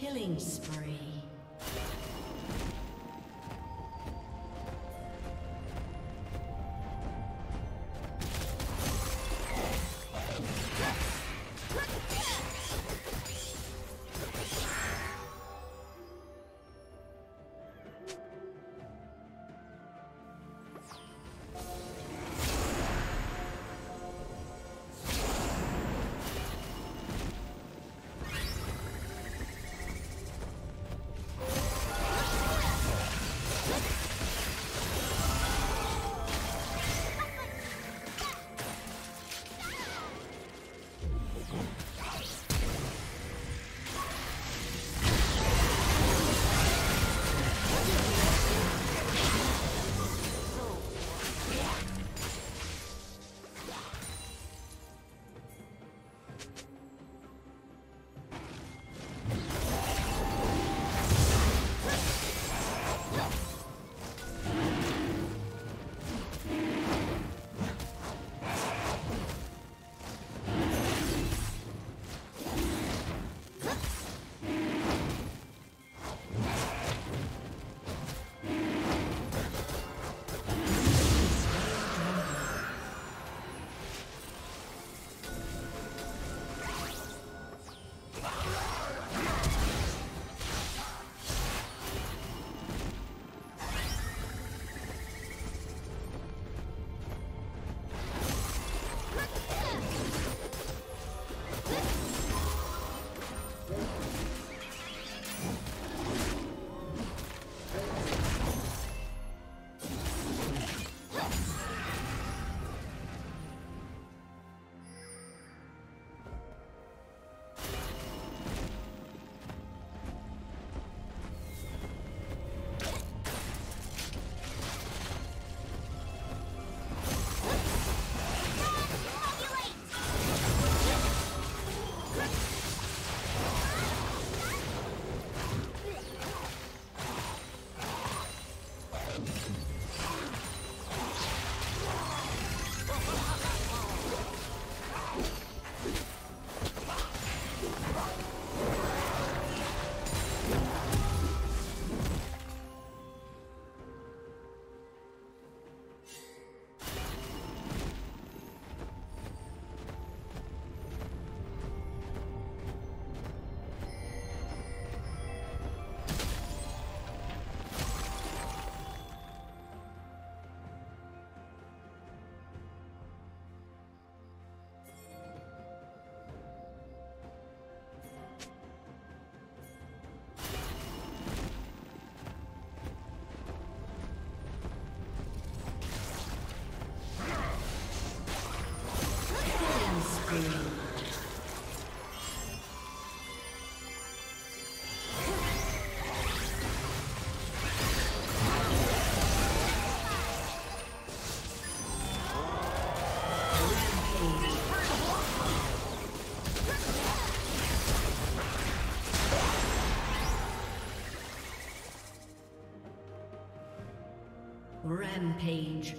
Killing spree. Rampage.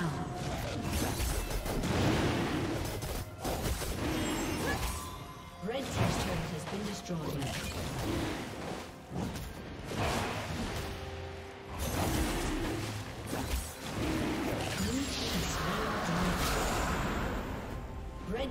down. Red team's turret has been destroyed. Red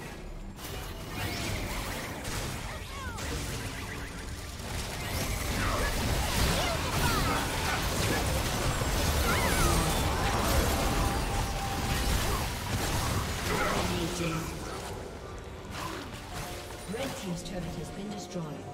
Red team's turret has been destroyed.